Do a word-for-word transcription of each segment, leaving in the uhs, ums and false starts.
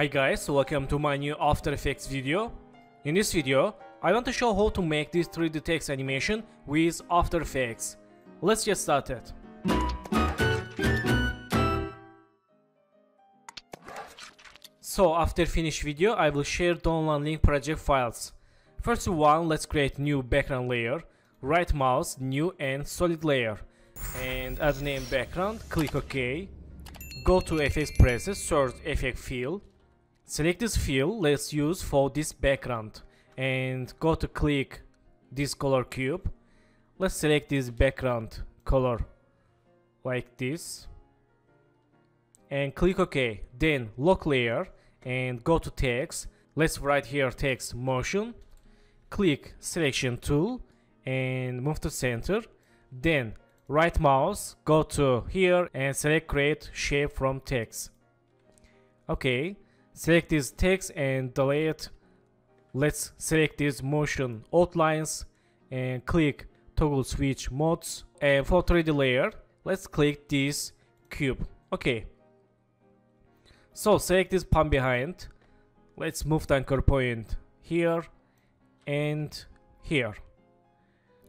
Hi guys, welcome to my new After Effects video. In this video, I want to show how to make this three D text animation with After Effects. Let's get started. So after finish video, I will share download link project files. First one, let's create new background layer. Right mouse, new and solid layer. And add name background, click OK. Go to F X presets, search effect fill. Select this fill, let's use for this background, and go to click this color cube. Let's select this background color like this and click OK. Then lock layer and go to text. Let's write here text motion. Click selection tool and move to center. Then right mouse, go to here and select create shape from text. Okay. Select this text and delete. Let's select this motion outlines and click toggle switch modes. And for three D layer, let's click this cube. Okay. So select this palm behind. Let's move the anchor point here and here.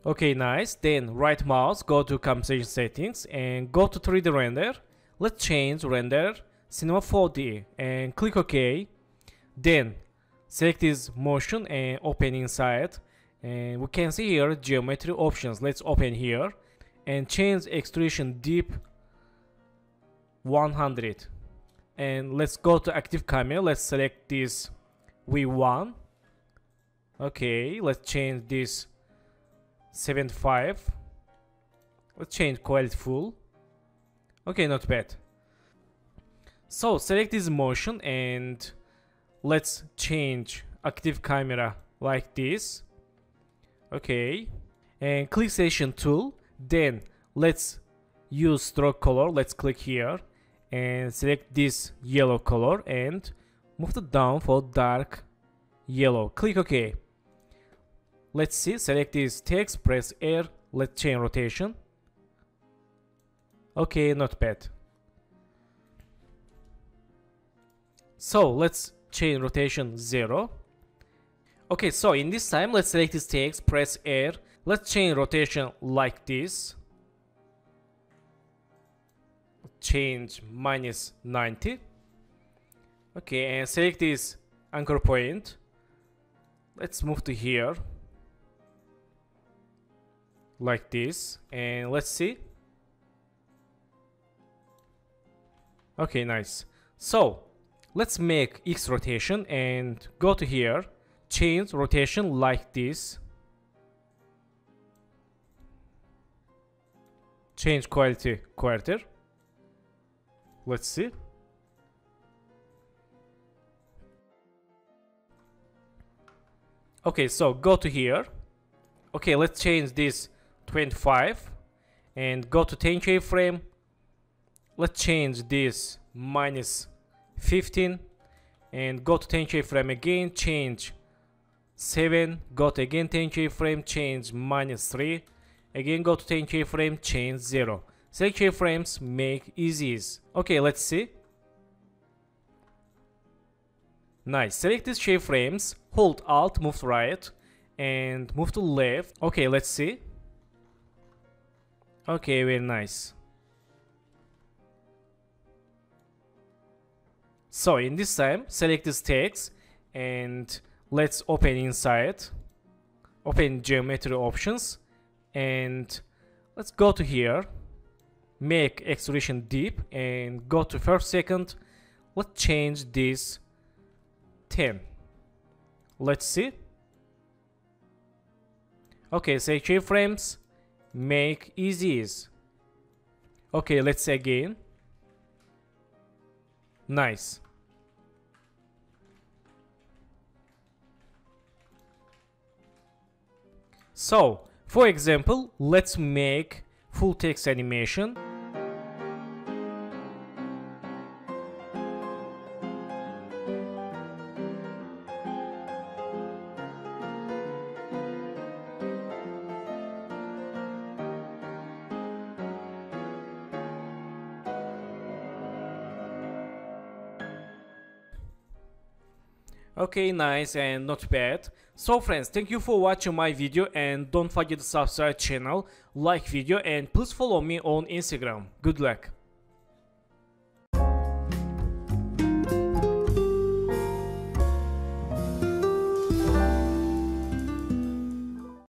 Okay, nice. Then right mouse, go to composition settings and go to three D render. Let's change render. Cinema four D and click OK. Then select this motion and open inside, and we can see here geometry options. Let's open here and change extrusion deep one hundred, and let's go to active camera. Let's select this V one. Okay, let's change this seventy-five. Let's change quality full. Okay, not bad. So select this motion and let's change active camera like this. Okay, and click selection tool. Then let's use stroke color. Let's click here and select this yellow color and move it down for dark yellow. Click OK. Let's see, select this text, press R, let's change rotation. Okay, not bad. So let's change rotation zero. Okay, so in this time, let's select this text, press R. Let's change rotation like this. Change minus ninety. Okay, and select this anchor point. Let's move to here. Like this, and let's see. Okay, nice. So let's make X rotation and go to here, change rotation like this. Change quality quarter. Let's see. Okay, so go to here. Okay, let's change this twenty-five and go to ten K frame. Let's change this minus fifteen and go to ten K frame again, change seven, go to again ten K frame, change minus three, again go to ten K frame, change zero. Select keyframes, make easies. Okay, let's see. Nice. Select these keyframes, hold alt, move to right and move to left. Okay, let's see. Okay, very nice. So in this time, select this text and let's open inside, open geometry options, and let's go to here, make extrusion deep and go to first second. Let's change this ten. Let's see. Okay, select keyframes, make easies. Okay, let's see again. Nice. So, for example, let's make full text animation. Okay, nice and not bad. So friends, thank you for watching my video and don't forget to subscribe channel, like video and please follow me on Instagram. Good luck.